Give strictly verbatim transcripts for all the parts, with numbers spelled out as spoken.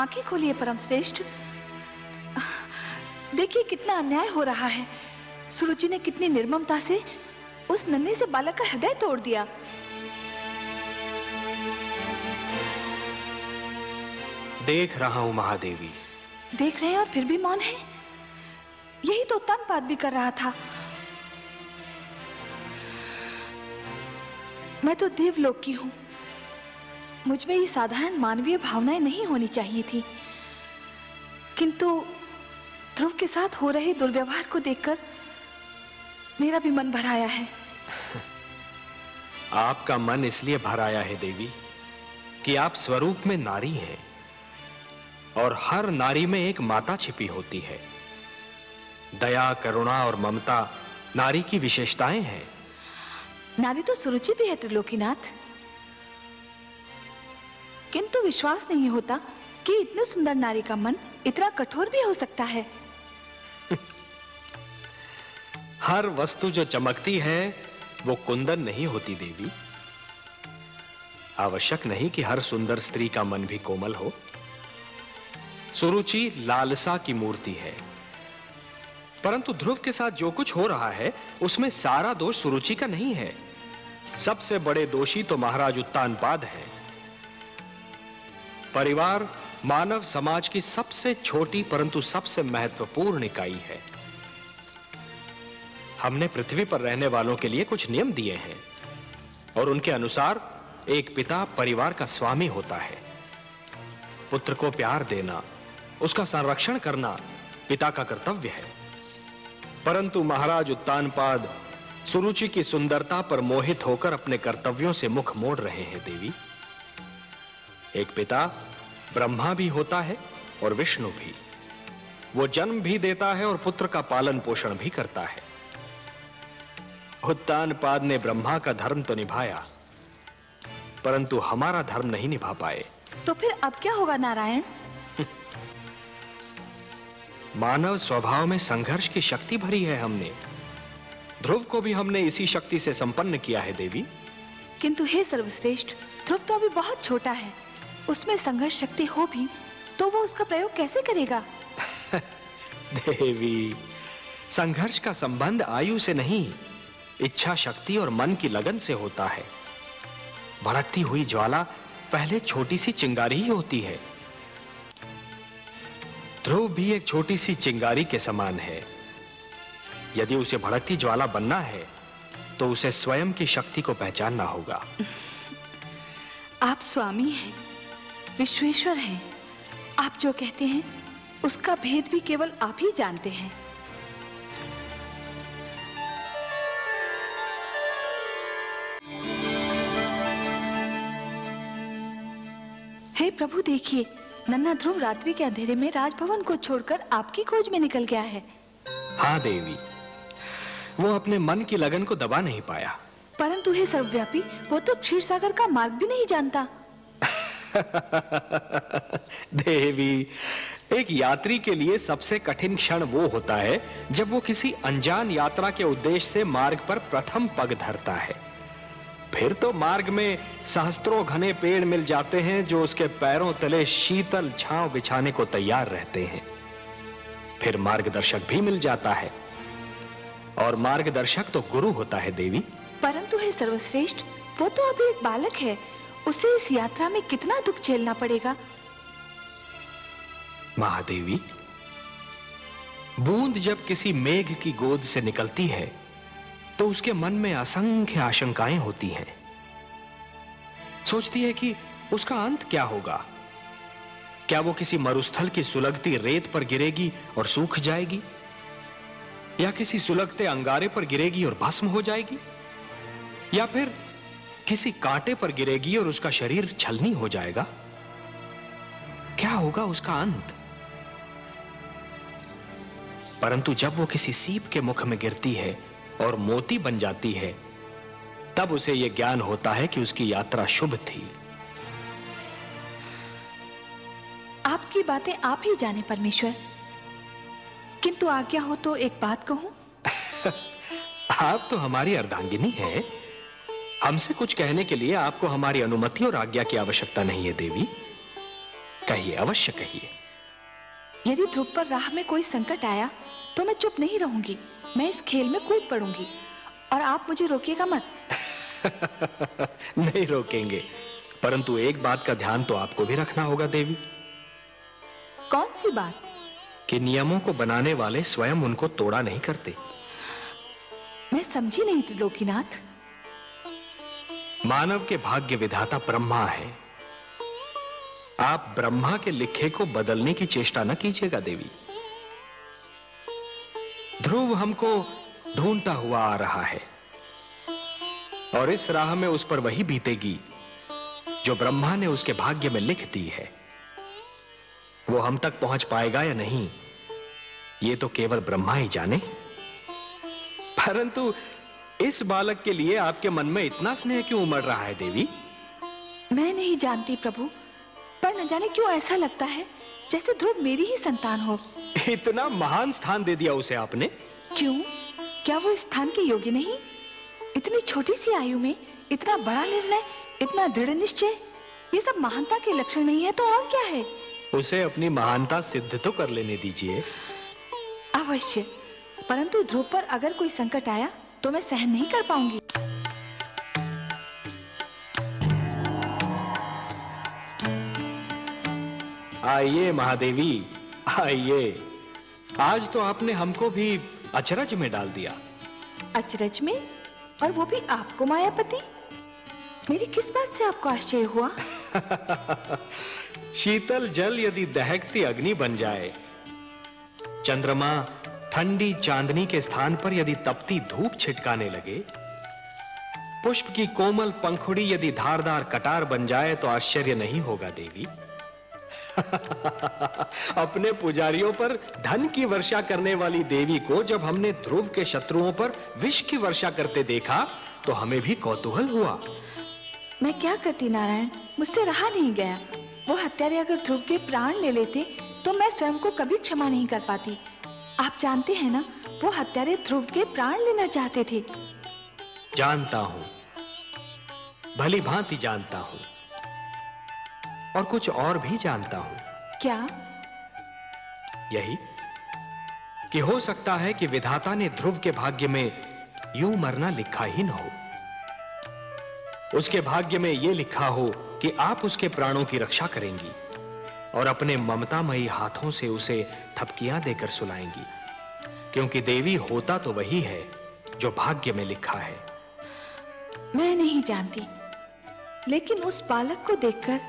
आंखें खोलिए परमश्रेष्ठ, देखिए कितना अन्याय हो रहा है। सुरुचि ने कितनी निर्ममता से उस नन्हे से बालक का हृदय तोड़ दिया। देख रहा हूं महादेवी। देख रहे हैं और फिर भी मौन है, यही तो उत्तम बात भी कर रहा था। मैं तो देवलोक की हूं, मुझ में ये साधारण मानवीय भावनाएं नहीं होनी चाहिए थी, किंतु ध्रुव के साथ हो रहे दुर्व्यवहार को देखकर मेरा भी मन भराया है। आपका मन इसलिए भराया है देवी कि आप स्वरूप में नारी हैं और हर नारी में एक माता छिपी होती है। दया, करुणा और ममता नारी की विशेषताएं हैं। नारी तो सुरुचि भी है त्रिलोकीनाथ, किंतु विश्वास नहीं होता कि इतनी सुंदर नारी का मन इतना कठोर भी हो सकता है। हर वस्तु जो चमकती है वो कुंदन नहीं होती देवी। आवश्यक नहीं कि हर सुंदर स्त्री का मन भी कोमल हो। सुरुचि लालसा की मूर्ति है, परंतु ध्रुव के साथ जो कुछ हो रहा है उसमें सारा दोष सुरुचि का नहीं है। सबसे बड़े दोषी तो महाराज उत्तानपाद हैं। परिवार मानव समाज की सबसे छोटी परंतु सबसे महत्वपूर्ण इकाई है। हमने पृथ्वी पर रहने वालों के लिए कुछ नियम दिए हैं और उनके अनुसार एक पिता परिवार का स्वामी होता है। पुत्र को प्यार देना, उसका संरक्षण करना पिता का कर्तव्य है, परंतु महाराज उत्तानपाद सुरुचि की सुंदरता पर मोहित होकर अपने कर्तव्यों से मुख मोड़ रहे हैं देवी। एक पिता ब्रह्मा भी होता है और विष्णु भी। वो जन्म भी देता है और पुत्र का पालन पोषण भी करता है। उत्तानपाद ने ब्रह्मा का धर्म तो निभाया, परंतु हमारा धर्म नहीं निभा पाए। तो फिर अब क्या होगा नारायण? मानव स्वभाव में संघर्ष की शक्ति भरी है हमने। ध्रुव को भी हमने इसी शक्ति से संपन्न किया है देवी। किंतु हे सर्वश्रेष्ठ, ध्रुव तो अभी बहुत छोटा है, उसमें संघर्ष शक्ति हो भी तो वो उसका प्रयोग कैसे करेगा? देवी, संघर्ष का संबंध आयु से नहीं, इच्छा शक्ति और मन की लगन से होता है। भड़कती हुई ज्वाला पहले छोटी सी चिंगारी ही होती है। ध्रुव भी एक छोटी सी चिंगारी के समान है। यदि उसे भड़कती ज्वाला बनना है तो उसे स्वयं की शक्ति को पहचानना होगा। आप स्वामी हैं, विश्वेश्वर हैं, आप जो कहते हैं उसका भेद भी केवल आप ही जानते हैं। हे प्रभु, देखिए नन्हा ध्रुव रात्रि के अंधेरे में राजभवन को छोड़कर आपकी खोज में निकल गया है। हाँ देवी, वो अपने मन की लगन को दबा नहीं पाया। परंतु हे सर्वव्यापी, वो तो क्षीर सागर का मार्ग भी नहीं जानता। देवी, एक यात्री के लिए सबसे कठिन क्षण वो होता है जब वो किसी अनजान यात्रा के उद्देश्य से मार्ग पर प्रथम पग धरता है। फिर तो मार्ग में सहस्त्रों घने पेड़ मिल जाते हैं जो उसके पैरों तले शीतल छांव बिछाने को तैयार रहते हैं। फिर मार्गदर्शक भी मिल जाता है, और मार्गदर्शक तो गुरु होता है देवी। परंतु हे सर्वश्रेष्ठ, वो तो अभी एक बालक है, उसे इस यात्रा में कितना दुख झेलना पड़ेगा। महादेवी, बूंद जब किसी मेघ की गोद से निकलती है तो उसके मन में असंख्य आशंकाएं होती हैं। सोचती है कि उसका अंत क्या होगा? क्या वो किसी मरुस्थल की सुलगती रेत पर गिरेगी और सूख जाएगी, या किसी सुलगते अंगारे पर गिरेगी और भस्म हो जाएगी, या फिर किसी कांटे पर गिरेगी और उसका शरीर छलनी हो जाएगा? क्या होगा उसका अंत? परंतु जब वो किसी सीप के मुख में गिरती है और मोती बन जाती है, तब उसे यह ज्ञान होता है कि उसकी यात्रा शुभ थी। आपकी बातें आप ही जाने परमेश्वर, किंतु आज्ञा हो तो एक बात कहूं। आप तो हमारी अर्धांगिनी हैं, हमसे कुछ कहने के लिए आपको हमारी अनुमति और आज्ञा की आवश्यकता नहीं है देवी। कहिए, अवश्य कहिए। यदि ध्रुव पर राह में कोई संकट आया तो मैं चुप नहीं रहूंगी, मैं इस खेल में कूद पड़ूंगी और आप मुझे रोकिएगा मत। नहीं रोकेंगे, परंतु एक बात का ध्यान तो आपको भी रखना होगा देवी। कौन सी बात? कि नियमों को बनाने वाले स्वयं उनको तोड़ा नहीं करते। मैं समझी नहीं त्रिलोकीनाथ। मानव के भाग्य विधाता ब्रह्मा है, आप ब्रह्मा के लिखे को बदलने की चेष्टा न कीजिएगा देवी। ध्रुव हमको ढूंढता हुआ आ रहा है और इस राह में उस पर वही बीतेगी जो ब्रह्मा ने उसके भाग्य में लिख दी है। वो हम तक पहुंच पाएगा या नहीं ये तो केवल ब्रह्मा ही जाने, परंतु इस बालक के लिए आपके मन में इतना स्नेह क्यों उमड़ रहा है देवी? मैं नहीं जानती प्रभु, पर न जाने क्यों ऐसा लगता है जैसे ध्रुव मेरी ही संतान हो। इतना महान स्थान दे दिया उसे आपने, क्यों? क्या वो इस स्थान के योग्य नहीं? इतनी छोटी सी आयु में इतना बड़ा निर्णय, इतना दृढ़ निश्चय, ये सब महानता के लक्षण नहीं है तो और क्या है? उसे अपनी महानता सिद्ध तो कर लेने दीजिए। अवश्य, परंतु ध्रुव पर अगर कोई संकट आया तो मैं सहन नहीं कर पाऊंगी। आइए महादेवी, आइए। आज तो आपने हमको भी अचरज में डाल दिया। अचरज में? और वो भी आपको मायापति? मेरी किस बात से आपको आश्चर्य हुआ? शीतल जल यदि दहकती अग्नि बन जाए, चंद्रमा ठंडी चांदनी के स्थान पर यदि तपती धूप छिटकाने लगे, पुष्प की कोमल पंखुड़ी यदि धारदार कटार बन जाए तो आश्चर्य नहीं होगा देवी। अपने पुजारियों पर धन की वर्षा करने वाली देवी को जब हमने ध्रुव के शत्रुओं पर विष की वर्षा करते देखा तो हमें भी कौतूहल हुआ। मैं क्या करती नारायण, मुझसे रहा नहीं गया। वो हत्यारे अगर ध्रुव के प्राण ले लेते तो मैं स्वयं को कभी क्षमा नहीं कर पाती। आप जानते हैं ना, वो हत्यारे ध्रुव के प्राण लेना चाहते थे। जानता हूं, भली भांति जानता हूं, और कुछ और भी जानता हूं। क्या? यही कि हो सकता है कि विधाता ने ध्रुव के भाग्य में यूं मरना लिखा ही न हो, उसके भाग्य में यह लिखा हो कि आप उसके प्राणों की रक्षा करेंगी और अपने ममतामयी हाथों से उसे थपकियां देकर सुलाएंगी, क्योंकि देवी होता तो वही है जो भाग्य में लिखा है। मैं नहीं जानती, लेकिन उस बालक को देखकर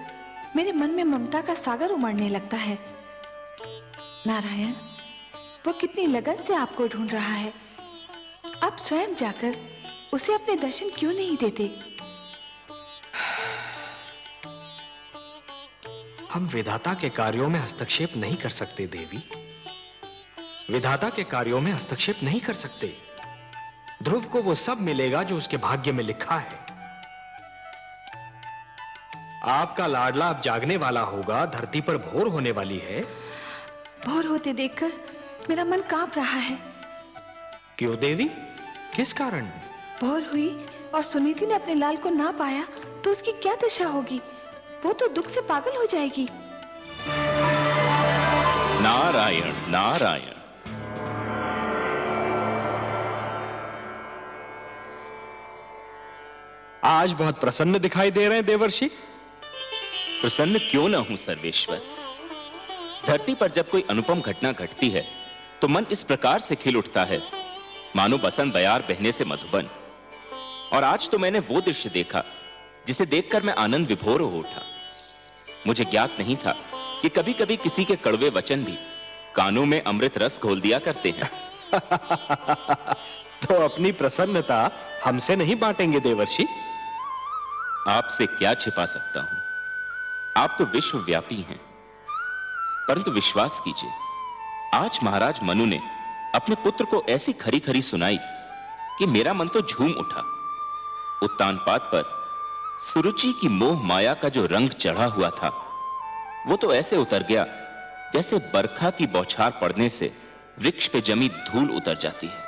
मेरे मन में ममता का सागर उमड़ने लगता है। नारायण, वो कितनी लगन से आपको ढूंढ रहा है, आप स्वयं जाकर उसे अपने दर्शन क्यों नहीं देते? हम विधाता के कार्यों में हस्तक्षेप नहीं कर सकते देवी, विधाता के कार्यों में हस्तक्षेप नहीं कर सकते। ध्रुव को वो सब मिलेगा जो उसके भाग्य में लिखा है। आपका लाडला अब जागने वाला होगा, धरती पर भोर होने वाली है। भोर होते देखकर मेरा मन कांप रहा है। क्यों देवी, किस कारण? भोर हुई और सुनीति ने अपने लाल को ना पाया तो उसकी क्या दशा होगी? वो तो दुख से पागल हो जाएगी। नारायण नारायण, आज बहुत प्रसन्न दिखाई दे रहे हैं देवर्षि। प्रसन्न क्यों ना हूं सर्वेश्वर, धरती पर जब कोई अनुपम घटना घटती है तो मन इस प्रकार से खिल उठता है मानो बसंत बयार बहने से मधुबन। और आज तो मैंने वो दृश्य देखा जिसे देखकर मैं आनंद विभोर हो उठा। मुझे ज्ञात नहीं था कि कभी कभी किसी के कड़वे वचन भी कानों में अमृत रस घोल दिया करते हैं। तो अपनी प्रसन्नता हमसे नहीं बांटेंगे देवर्षि? आपसे क्या छिपा सकता हूं, आप तो विश्वव्यापी हैं। परंतु विश्वास कीजिए, आज महाराज मनु ने अपने पुत्र को ऐसी खरी खरी सुनाई कि मेरा मन तो झूम उठा। उत्तानपाद पर सुरुचि की मोह माया का जो रंग चढ़ा हुआ था वो तो ऐसे उतर गया जैसे बरखा की बौछार पड़ने से वृक्ष पे जमी धूल उतर जाती है।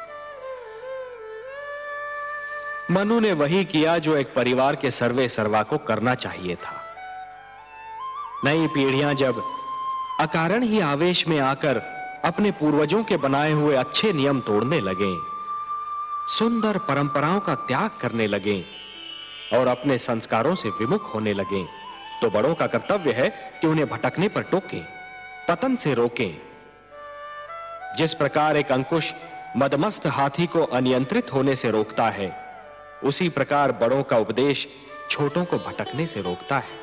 मनु ने वही किया जो एक परिवार के सर्वे सर्वा को करना चाहिए था। नई पीढ़ियां जब अकारण ही आवेश में आकर अपने पूर्वजों के बनाए हुए अच्छे नियम तोड़ने लगें, सुंदर परंपराओं का त्याग करने लगें और अपने संस्कारों से विमुख होने लगें, तो बड़ों का कर्तव्य है कि उन्हें भटकने पर टोकें, पतन से रोकें। जिस प्रकार एक अंकुश मदमस्त हाथी को अनियंत्रित होने से रोकता है, उसी प्रकार बड़ों का उपदेश छोटों को भटकने से रोकता है।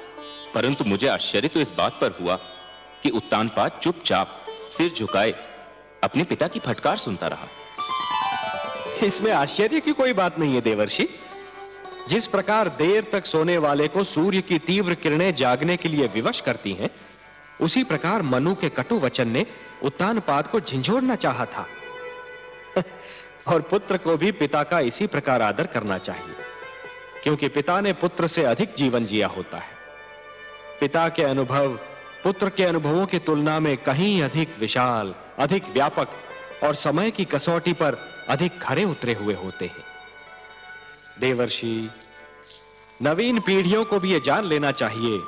परंतु मुझे आश्चर्य तो इस बात पर हुआ कि उत्तानपाद चुपचाप सिर झुकाए अपने पिता की फटकार सुनता रहा। इसमें आश्चर्य की कोई बात नहीं है देवर्षि। जिस प्रकार देर तक सोने वाले को सूर्य की तीव्र किरणें जागने के लिए विवश करती हैं, उसी प्रकार मनु के कटु वचन ने उत्तानपाद को झिंझोड़ना चाहा था। और पुत्र को भी पिता का इसी प्रकार आदर करना चाहिए, क्योंकि पिता ने पुत्र से अधिक जीवन जिया होता है। पिता के अनुभव पुत्र के अनुभवों की तुलना में कहीं अधिक विशाल, अधिक व्यापक और समय की कसौटी पर अधिक खरे उतरे हुए होते हैं। देवर्षि, नवीन पीढ़ियों को भी यह जान लेना चाहिए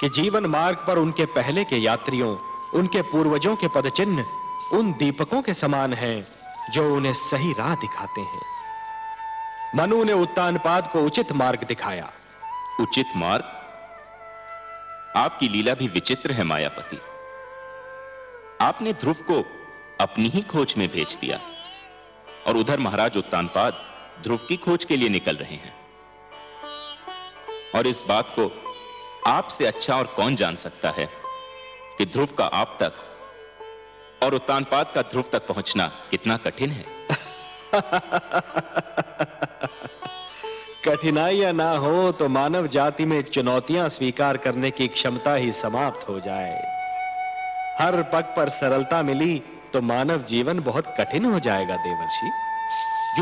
कि जीवन मार्ग पर उनके पहले के यात्रियों, उनके पूर्वजों के पदचिन्ह उन दीपकों के समान हैं जो उन्हें सही राह दिखाते हैं। मनु ने उत्तानपाद को उचित मार्ग दिखाया। उचित मार्ग? आपकी लीला भी विचित्र है मायापति। आपने ध्रुव को अपनी ही खोज में भेज दिया और उधर महाराज उत्तानपाद ध्रुव की खोज के लिए निकल रहे हैं। और इस बात को आपसे अच्छा और कौन जान सकता है कि ध्रुव का आप तक और उत्तानपाद का ध्रुव तक पहुंचना कितना कठिन है। कठिनाइयां ना हो तो मानव जाति में चुनौतियां स्वीकार करने की क्षमता ही समाप्त हो जाए। हर पग पर सरलता मिली तो मानव जीवन बहुत कठिन हो जाएगा देवर्षि।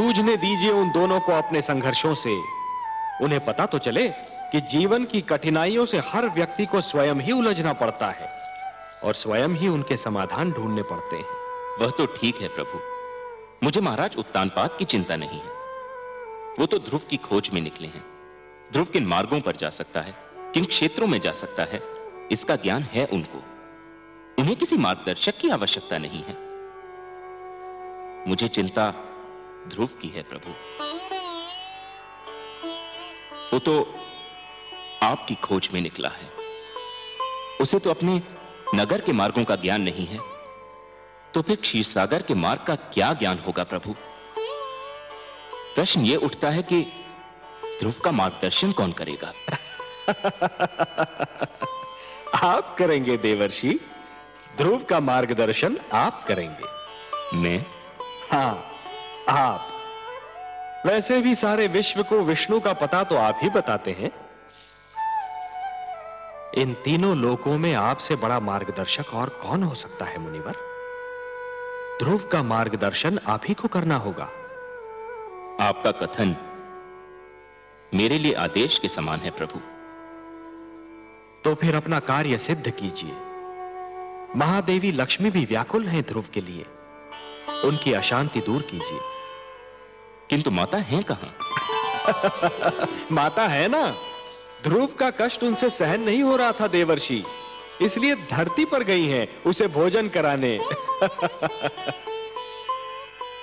जूझने दीजिए उन दोनों को अपने संघर्षों से। उन्हें पता तो चले कि जीवन की कठिनाइयों से हर व्यक्ति को स्वयं ही उलझना पड़ता है और स्वयं ही उनके समाधान ढूंढने पड़ते हैं। वह तो ठीक है प्रभु, मुझे महाराज उत्तानपाद की चिंता नहीं है। वो तो ध्रुव की खोज में निकले हैं। ध्रुव किन मार्गों पर जा सकता है, किन क्षेत्रों में जा सकता है, इसका ज्ञान है उनको। उन्हें किसी मार्गदर्शक की आवश्यकता नहीं है। मुझे चिंता ध्रुव की है प्रभु। वो तो आपकी खोज में निकला है। उसे तो अपने नगर के मार्गों का ज्ञान नहीं है, तो फिर क्षीर सागर के मार्ग का क्या ज्ञान होगा प्रभु? प्रश्न यह उठता है कि ध्रुव का मार्गदर्शन कौन करेगा? आप करेंगे देवर्षि। ध्रुव का मार्गदर्शन आप करेंगे। मैं? हाँ, आप। वैसे भी सारे विश्व को विष्णु का पता तो आप ही बताते हैं। इन तीनों लोकों में आपसे बड़ा मार्गदर्शक और कौन हो सकता है मुनिवर? ध्रुव का मार्गदर्शन आप ही को करना होगा। आपका कथन मेरे लिए आदेश के समान है प्रभु। तो फिर अपना कार्य सिद्ध कीजिए। महादेवी लक्ष्मी भी व्याकुल हैं ध्रुव के लिए। उनकी अशांति दूर कीजिए। किंतु माता है कहाँ? माता है ना। ध्रुव का कष्ट उनसे सहन नहीं हो रहा था देवर्षि, इसलिए धरती पर गई हैं उसे भोजन कराने।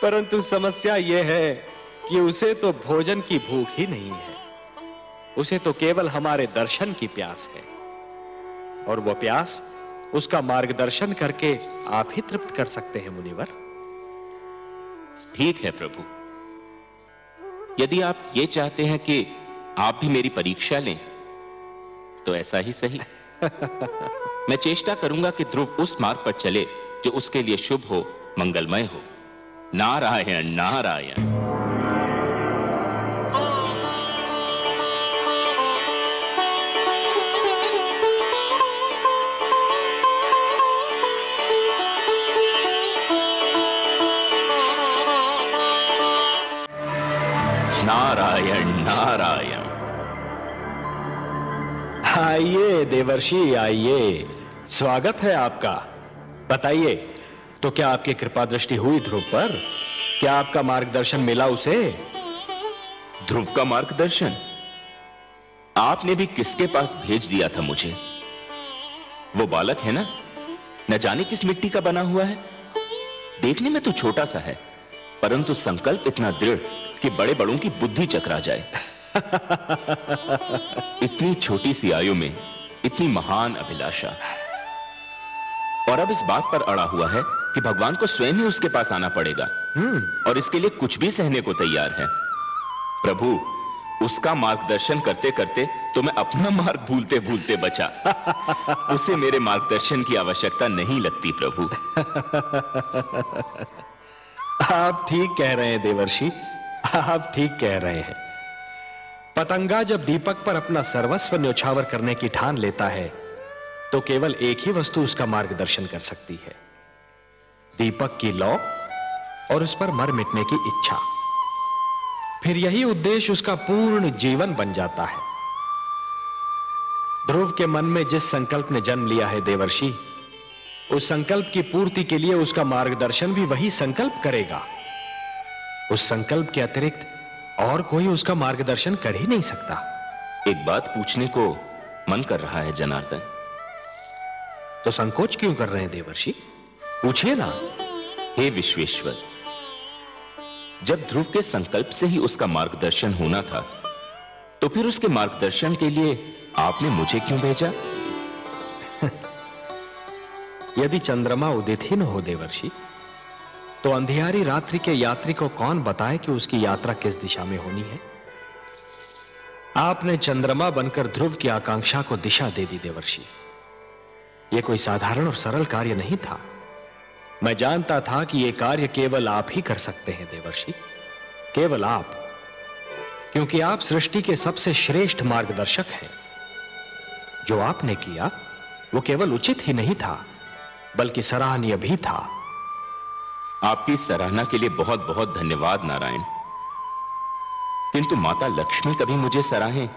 परंतु समस्या यह है कि उसे तो भोजन की भूख ही नहीं है। उसे तो केवल हमारे दर्शन की प्यास है, और वह प्यास उसका मार्गदर्शन करके आप ही तृप्त कर सकते हैं मुनिवर। ठीक है प्रभु, यदि आप ये चाहते हैं कि आप भी मेरी परीक्षा लें तो ऐसा ही सही। मैं चेष्टा करूंगा कि ध्रुव उस मार्ग पर चले जो उसके लिए शुभ हो, मंगलमय हो। नारायण नारायण। नारायण नारायण। आइए देवर्षि, आइए, स्वागत है आपका। बताइए, तो क्या आपकी कृपा दृष्टि हुई ध्रुव पर? क्या आपका मार्गदर्शन मिला उसे? ध्रुव का मार्गदर्शन? आपने भी किसके पास भेज दिया था मुझे? वो बालक है ना, न जाने किस मिट्टी का बना हुआ है। देखने में तो छोटा सा है, परंतु संकल्प इतना दृढ़ कि बड़े बड़ों की बुद्धि चकरा जाए। इतनी छोटी सी आयु में इतनी महान अभिलाषा, और अब इस बात पर अड़ा हुआ है कि भगवान को स्वयं ही उसके पास आना पड़ेगा और इसके लिए कुछ भी सहने को तैयार है। प्रभु, उसका मार्गदर्शन करते करते तो मैं अपना मार्ग भूलते भूलते बचा। उसे मेरे मार्गदर्शन की आवश्यकता नहीं लगती प्रभु। आप ठीक कह रहे हैं देवर्षि, आप ठीक कह रहे हैं। पतंगा जब दीपक पर अपना सर्वस्व न्योछावर करने की ठान लेता है तो केवल एक ही वस्तु उसका मार्गदर्शन कर सकती है, दीपक की लौ और उस पर मर मिटने की इच्छा। फिर यही उद्देश्य उसका पूर्ण जीवन बन जाता है। ध्रुव के मन में जिस संकल्प ने जन्म लिया है देवर्षि, उस संकल्प की पूर्ति के लिए उसका मार्गदर्शन भी वही संकल्प करेगा। उस संकल्प के अतिरिक्त और कोई उसका मार्गदर्शन कर ही नहीं सकता। एक बात पूछने को मन कर रहा है जनार्दन। तो संकोच क्यों कर रहे हैं देवर्षि, पूछिए ना। हे विश्वेश्वर, जब ध्रुव के संकल्प से ही उसका मार्गदर्शन होना था तो फिर उसके मार्गदर्शन के लिए आपने मुझे क्यों भेजा? यदि चंद्रमा उदित ही न हो देवर्षि, तो अंधियारी रात्रि के यात्री को कौन बताए कि उसकी यात्रा किस दिशा में होनी है। आपने चंद्रमा बनकर ध्रुव की आकांक्षा को दिशा दे दी देवर्षि। यह कोई साधारण और सरल कार्य नहीं था। मैं जानता था कि यह कार्य केवल आप ही कर सकते हैं देवर्षि, केवल आप, क्योंकि आप सृष्टि के सबसे श्रेष्ठ मार्गदर्शक हैं। जो आपने किया वो केवल उचित ही नहीं था बल्कि सराहनीय भी था। आपकी सराहना के लिए बहुत बहुत धन्यवाद नारायण, किंतु माता लक्ष्मी कभी मुझे सराहें,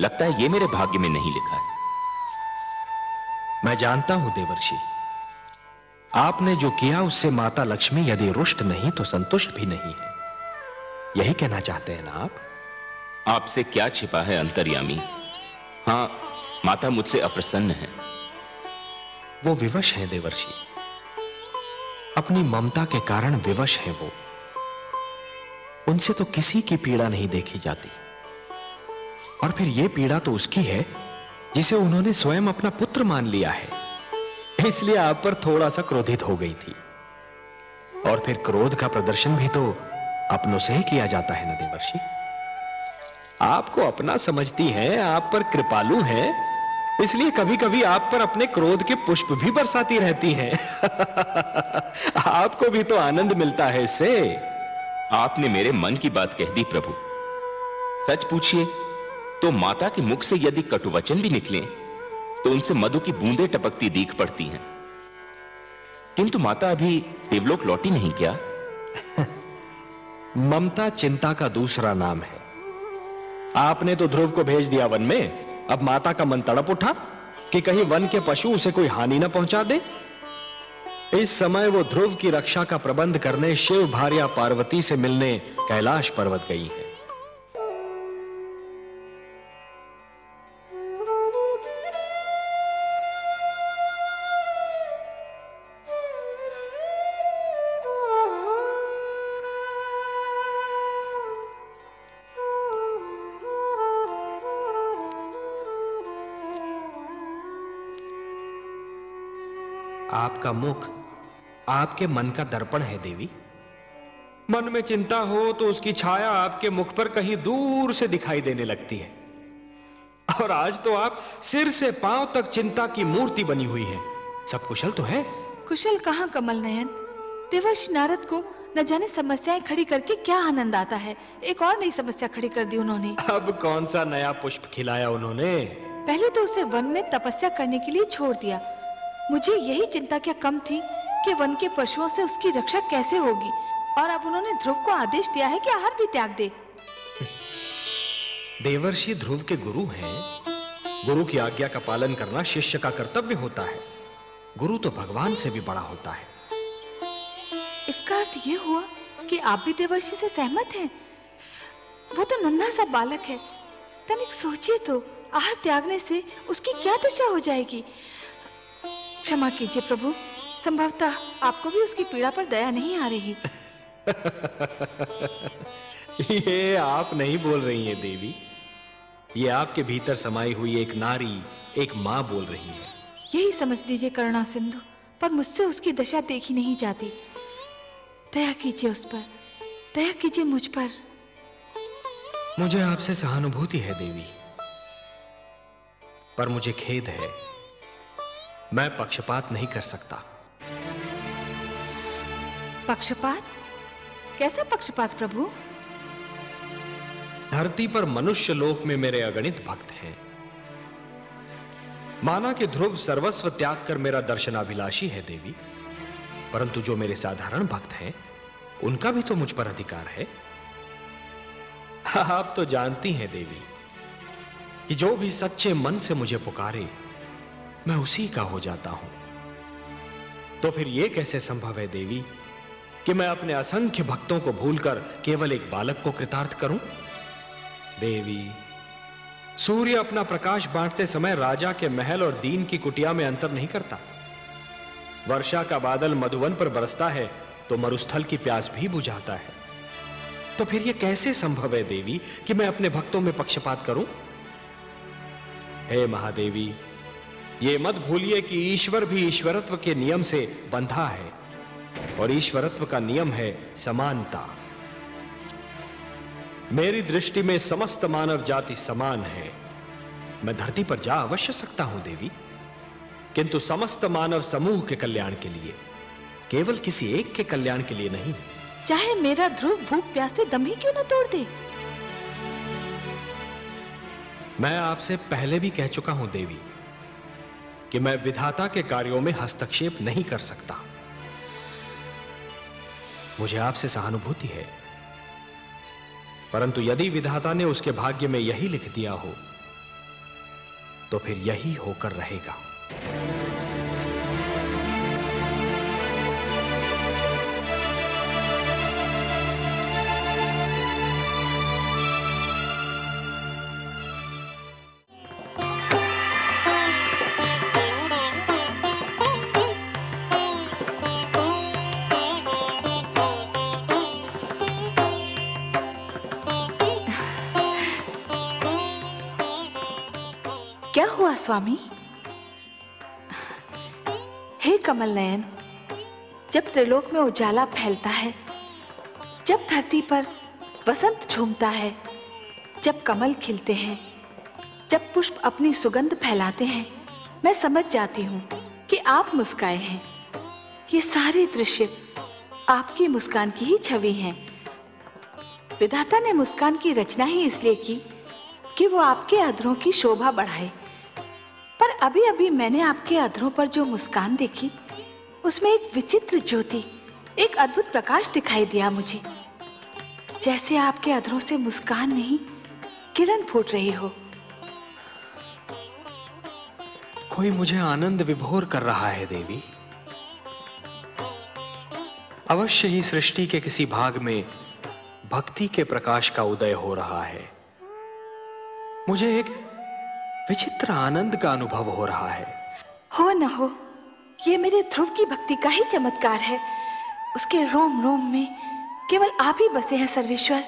लगता है ये मेरे भाग्य में नहीं लिखा है। मैं जानता हूं देवर्षि, आपने जो किया उससे माता लक्ष्मी यदि रुष्ट नहीं तो संतुष्ट भी नहीं है, यही कहना चाहते हैं ना आप? आपसे क्या छिपा है अंतर्यामी। हां, माता मुझसे अप्रसन्न है। वो विवश है देवर्षि, अपनी ममता के कारण विवश है वो। उनसे तो किसी की पीड़ा नहीं देखी जाती, और फिर ये पीड़ा तो उसकी है जिसे उन्होंने स्वयं अपना पुत्र मान लिया है। इसलिए आप पर थोड़ा सा क्रोधित हो गई थी, और फिर क्रोध का प्रदर्शन भी तो अपनों से ही किया जाता है ना देवर्षि। आपको अपना समझती हैं, आप पर कृपालु हैं, इसलिए कभी कभी आप पर अपने क्रोध के पुष्प भी बरसाती रहती हैं। आपको भी तो आनंद मिलता है इससे। आपने मेरे मन की बात कह दी प्रभु। सच पूछिए तो माता के मुख से यदि कटुवचन भी निकले तो उनसे मधु की बूंदें टपकती दिख पड़ती हैं। किंतु माता अभी देवलोक लौटी नहीं क्या? ममता चिंता का दूसरा नाम है। आपने तो ध्रुव को भेज दिया वन में, अब माता का मन तड़प उठा कि कहीं वन के पशु उसे कोई हानि न पहुंचा दे। इस समय वो ध्रुव की रक्षा का प्रबंध करने शिव भार्या पार्वती से मिलने कैलाश पर्वत गई है। आपका मुख आपके मन का दर्पण है देवी। मन में चिंता हो तो उसकी छाया आपके मुख पर कहीं दूर से दिखाई देने लगती है, और आज तो आप सिर से पांव तक चिंता की मूर्ति बनी हुई हैं। सब कुशल तो है? कुशल कहाँ कमल नयन, देवर्षि नारद को न जाने समस्याएं खड़ी करके क्या आनंद आता है। एक और नई समस्या खड़ी कर दी उन्होंने। अब कौन सा नया पुष्प खिलाया उन्होंने? पहले तो उसे वन में तपस्या करने के लिए छोड़ दिया। मुझे यही चिंता क्या कम थी कि वन के पशुओं से उसकी रक्षा कैसे होगी, और अब उन्होंने ध्रुव को आदेश दिया है कि आहार भी त्याग दे। देवर्षि ध्रुव के गुरु हैं। गुरु की आज्ञा का पालन करना शिष्य का कर्तव्य होता है। गुरु तो भगवान से भी बड़ा होता है। इसका अर्थ ये हुआ कि आप भी देवर्षि से सहमत हैं। वो तो नन्हा सा बालक है, तनिक सोचिए तो आहार त्यागने से उसकी क्या दशा हो जाएगी। क्षमा कीजिए प्रभु, संभवतः आपको भी उसकी पीड़ा पर दया नहीं आ रही। ये आप नहीं बोल रही हैं देवी, ये आपके भीतर समाई हुई एक नारी, एक माँ बोल रही है। यही समझ लीजिए करुणा सिंधु, पर मुझसे उसकी दशा देखी नहीं जाती। दया कीजिए उस पर, दया कीजिए मुझ पर। मुझे आपसे सहानुभूति है देवी, पर मुझे खेद है, मैं पक्षपात नहीं कर सकता। पक्षपात? कैसा पक्षपात प्रभु? धरती पर मनुष्य लोक में मेरे अगणित भक्त हैं। माना कि ध्रुव सर्वस्व त्याग कर मेरा दर्शनाभिलाषी है देवी, परंतु जो मेरे साधारण भक्त हैं उनका भी तो मुझ पर अधिकार है। आप तो जानती हैं देवी कि जो भी सच्चे मन से मुझे पुकारे मैं उसी का हो जाता हूं। तो फिर यह कैसे संभव है देवी कि मैं अपने असंख्य भक्तों को भूलकर केवल एक बालक को कृतार्थ करूं? देवी, सूर्य अपना प्रकाश बांटते समय राजा के महल और दीन की कुटिया में अंतर नहीं करता। वर्षा का बादल मधुवन पर बरसता है तो मरुस्थल की प्यास भी बुझाता है। तो फिर यह कैसे संभव है देवी कि मैं अपने भक्तों में पक्षपात करूं? हे महादेवी, यह मत भूलिए कि ईश्वर भी ईश्वरत्व के नियम से बंधा है और ईश्वरत्व का नियम है समानता। मेरी दृष्टि में समस्त मानव जाति समान है। मैं धरती पर जा अवश्य सकता हूं देवी, किंतु समस्त मानव समूह के कल्याण के लिए, केवल किसी एक के कल्याण के लिए नहीं। चाहे मेरा ध्रुव भूख प्यास से दम ही क्यों न तोड़ दे। मैं आपसे पहले भी कह चुका हूं देवी कि मैं विधाता के कार्यों में हस्तक्षेप नहीं कर सकता। मुझे आपसे सहानुभूति है, परंतु यदि विधाता ने उसके भाग्य में यही लिख दिया हो तो फिर यही होकर रहेगा। स्वामी, हे कमल नयन, जब त्रिलोक में उजाला फैलता है, जब धरती पर वसंत झूमता है, जब कमल खिलते हैं, जब पुष्प अपनी सुगंध फैलाते हैं, मैं समझ जाती हूँ कि आप मुस्काए हैं। ये सारे दृश्य आपकी मुस्कान की ही छवि हैं। विधाता ने मुस्कान की रचना ही इसलिए की कि वो आपके अधरों की शोभा बढ़ाए। पर अभी अभी मैंने आपके अधरों पर जो मुस्कान देखी, उसमें एक विचित्र ज्योति, एक अद्भुत प्रकाश दिखाई दिया मुझे, जैसे आपके अधरों से मुस्कान नहीं, किरण फूट रही हो। कोई मुझे आनंद विभोर कर रहा है देवी। अवश्य ही सृष्टि के किसी भाग में भक्ति के प्रकाश का उदय हो रहा है। मुझे एक विचित्र आनंद का अनुभव हो रहा है। हो न हो, ये मेरे ध्रुव की भक्ति का ही चमत्कार है। उसके रोम रोम में केवल आप ही बसे हैं सर्वेश्वर।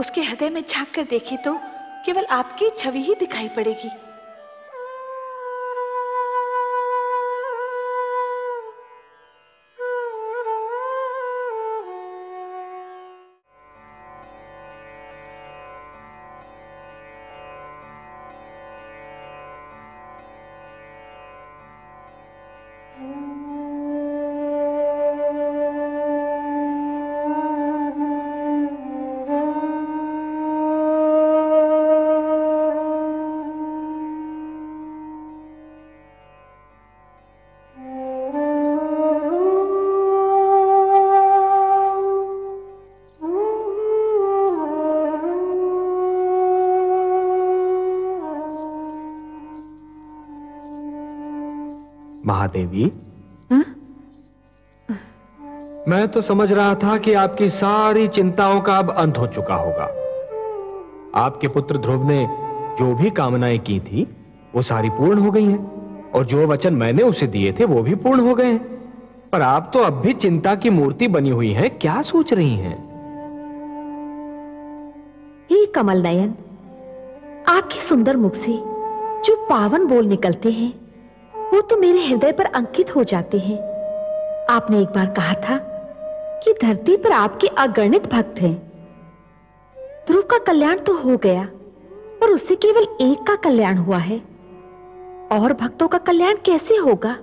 उसके हृदय में झांक कर देखिए तो केवल आपकी छवि ही दिखाई पड़ेगी। महादेवी, मैं तो समझ रहा था कि आपकी सारी चिंताओं का अब अंत हो चुका होगा। आपके पुत्र ध्रुव ने जो भी कामनाएं की थी वो सारी पूर्ण हो गई हैं। और जो वचन मैंने उसे दिए थे वो भी पूर्ण हो गए हैं। पर आप तो अब भी चिंता की मूर्ति बनी हुई हैं, क्या सोच रही हैं? हे कमल नयन, आपके सुंदर मुख से जो पावन बोल निकलते हैं वो तो मेरे हृदय पर अंकित हो जाते हैं। आपने एक बार कहा था कि धरती पर आपके अगणित भक्त हैं। ध्रुव का कल्याण तो हो गया, पर उससे केवल एक का कल्याण हुआ है। और भक्तों का कल्याण कैसे होगा?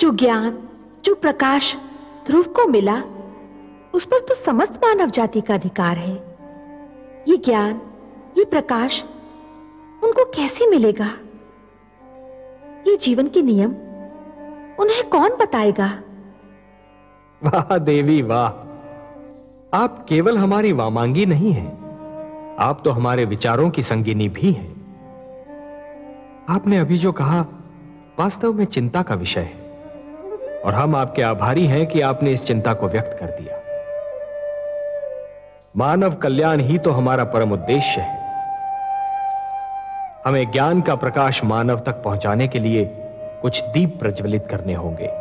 जो ज्ञान, जो प्रकाश ध्रुव को मिला, उस पर तो समस्त मानव जाति का अधिकार है। ये ज्ञान, ये प्रकाश उनको कैसे मिलेगा? ये जीवन के नियम उन्हें कौन बताएगा? वाह देवी वाह, आप केवल हमारी वामांगी नहीं हैं, आप तो हमारे विचारों की संगिनी भी हैं। आपने अभी जो कहा वास्तव में चिंता का विषय है, और हम आपके आभारी हैं कि आपने इस चिंता को व्यक्त कर दिया। मानव कल्याण ही तो हमारा परम उद्देश्य है। हमें ज्ञान का प्रकाश मानव तक पहुंचाने के लिए कुछ दीप प्रज्वलित करने होंगे।